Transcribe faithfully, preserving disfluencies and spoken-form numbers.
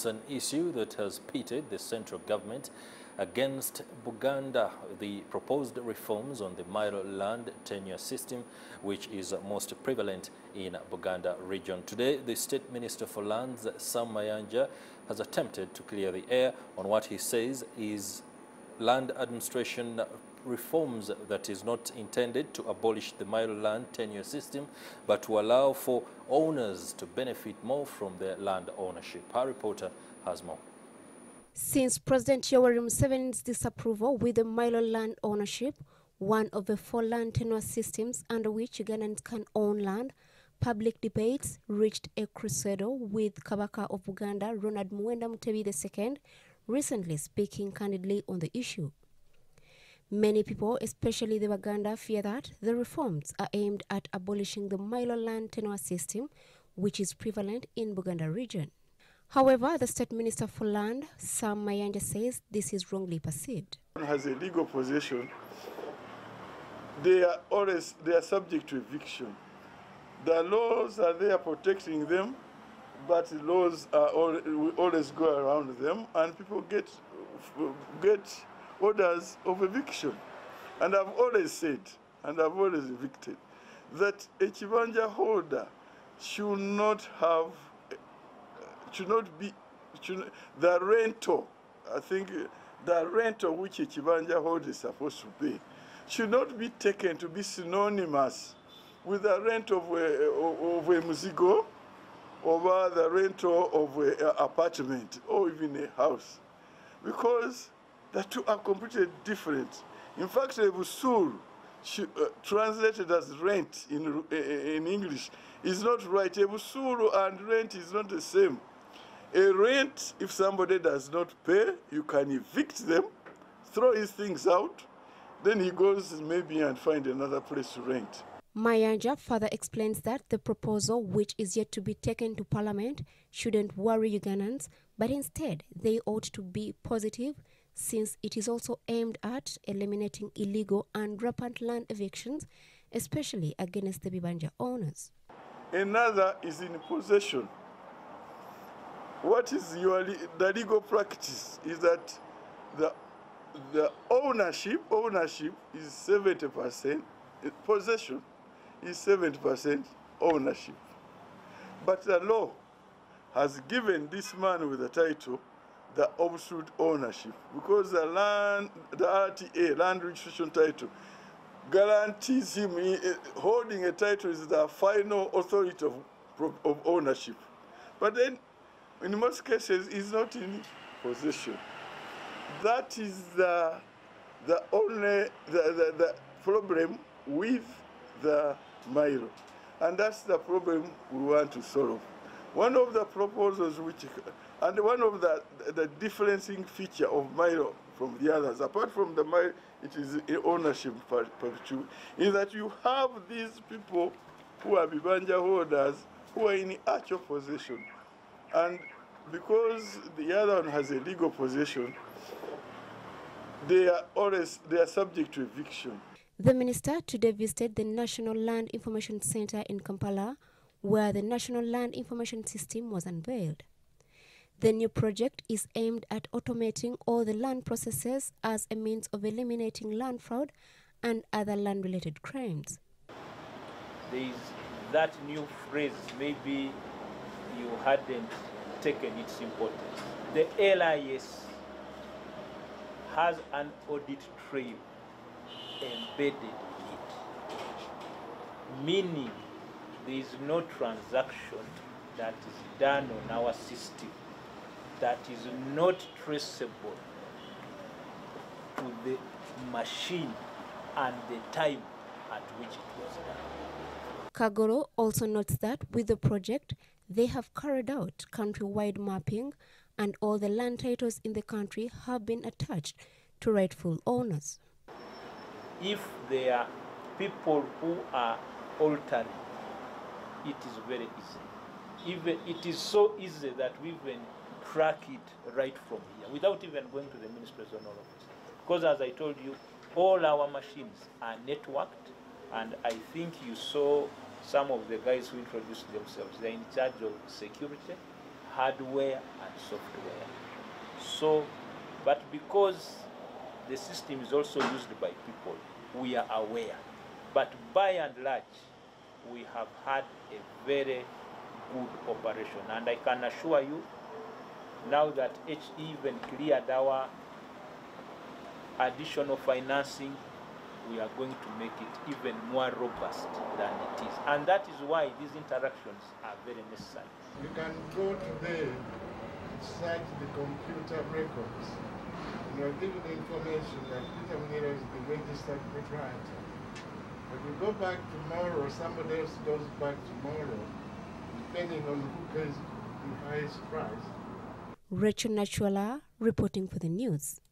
It's an issue that has pitted the central government against Buganda. The proposed reforms on the Mailo land tenure system, which is most prevalent in Buganda region. Today, the State Minister for Lands, Sam Mayanja, has attempted to clear the air on what he says is land administration reforms that is not intended to abolish the Mailo land tenure system, but to allow for owners to benefit more from their land ownership. Our reporter has more. Since President Yoweri Museveni's disapproval with the Mailo land ownership, one of the four land tenure systems under which Ugandans can own land, public debates reached a crescendo with Kabaka of Buganda, Ronald Mwenda Mutebi the second, recently speaking candidly on the issue. Many people, especially the Baganda, fear that the reforms are aimed at abolishing the Mailo land tenure system, which is prevalent in Buganda region. However, the State Minister for Land, Sam Mayanja, says this is wrongly perceived. One has a legal possession, they are always they are subject to eviction. The laws are there protecting them, but the laws are all, always go around them, and people get get orders of eviction. And I've always said, and I've always evicted, that a Chibanja holder should not have. Should not be should, the rental. I think the rental which a Chibanja holder is supposed to pay should not be taken to be synonymous with the rent of a, of a Muzigo, or the rental of an apartment, or even a house, because the two are completely different. In fact, Ebusur, uh, translated as rent in uh, in English, is not right. Ebusur and rent is not the same. A rent, if somebody does not pay, you can evict them, throw his things out, then he goes maybe and find another place to rent. Mayanja further explains that the proposal, which is yet to be taken to Parliament, shouldn't worry Ugandans, but instead they ought to be positive, since it is also aimed at eliminating illegal and rampant land evictions, especially against the Bibanja owners. Another is in possession. What is your the legal practice is that the the ownership ownership is seventy percent, possession is seventy percent ownership. But the law has given this man with the title the absolute ownership, because the land the R T A, land registration title, guarantees him he, holding a title is the final authority of, of ownership. But then in most cases, is not in possession. That is the the only the, the, the problem with the Mailo, and that's the problem we want to solve. One of the proposals which, and one of the the, the differencing feature of Mailo from the others, apart from the Mailo, it is ownership part, part two, is that you have these people who are Bibanja holders who are in actual possession. And because the other one has a legal possession, they are always they are subject to eviction. The minister today visited the National Land Information Center in Kampala, where the National Land Information System was unveiled. The new project is aimed at automating all the land processes as a means of eliminating land fraud and other land-related crimes. There is that new phrase, maybe you hadn't taken its importance. The L I S has an audit trail embedded in it, meaning there is no transaction that is done on our system that is not traceable to the machine and the time at which it was done. Kagoro also notes that with the project, they have carried out countrywide mapping, and all the land titles in the country have been attached to rightful owners. If there are people who are altering, it is very easy. Even it is so easy that we even track it right from here, without even going to the ministries and all of this. Because as I told you, all our machines are networked, and I think you saw some of the guys who introduced themselves, they're in charge of security, hardware and software. So, but because the system is also used by people, we are aware. But by and large, we have had a very good operation. And I can assure you, now that H E even cleared our additional financing, we are going to make it even more robust than it is. And that is why these interactions are very necessary. You can go today and search the computer records. You are given the information that Peter Munira is the registered proprietor. If you go back tomorrow, somebody else goes back tomorrow, depending on who pays the highest price. Rachel Nachwala reporting for the news.